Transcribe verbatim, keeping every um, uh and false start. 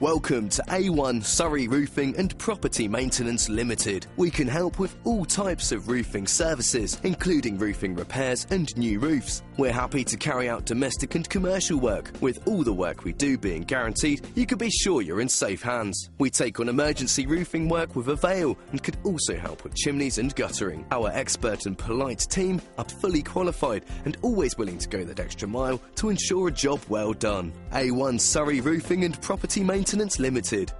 Welcome to A one Surrey Roofing and Property Maintenance Limited. We can help with all types of roofing services, including roofing repairs and new roofs. We're happy to carry out domestic and commercial work. With all the work we do being guaranteed, you can be sure you're in safe hands. We take on emergency roofing work with a veil and could also help with chimneys and guttering. Our expert and polite team are fully qualified and always willing to go that extra mile to ensure a job well done. A one Surrey Roofing and Property Maintenance Limited.